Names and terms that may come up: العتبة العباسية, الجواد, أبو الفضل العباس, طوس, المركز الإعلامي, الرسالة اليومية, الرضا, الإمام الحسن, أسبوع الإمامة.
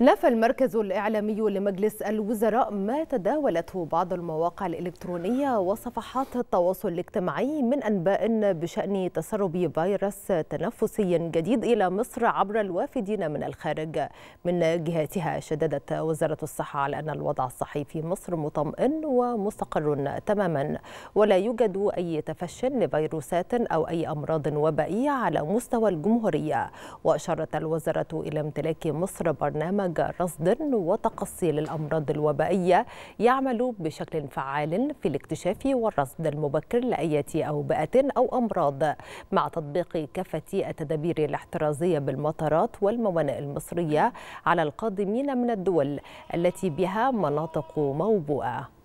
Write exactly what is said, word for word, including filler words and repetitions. نفى المركز الإعلامي لمجلس الوزراء ما تداولته بعض المواقع الإلكترونية وصفحات التواصل الاجتماعي من أنباء بشأن تسرب فيروس تنفسي جديد إلى مصر عبر الوافدين من الخارج. من جهتها شددت وزارة الصحة على أن الوضع الصحي في مصر مطمئن ومستقر تماما، ولا يوجد أي تفشٍ لفيروسات أو أي أمراض وبائية على مستوى الجمهورية. وأشارت الوزارة إلى امتلاك مصر برنامج رصد وتقصي للأمراض الوبائية يعمل بشكل فعال في الاكتشاف والرصد المبكر لأية أوبئة أو أمراض، مع تطبيق كافة التدابير الاحترازية بالمطارات والموانئ المصرية على القادمين من الدول التي بها مناطق موبوءة.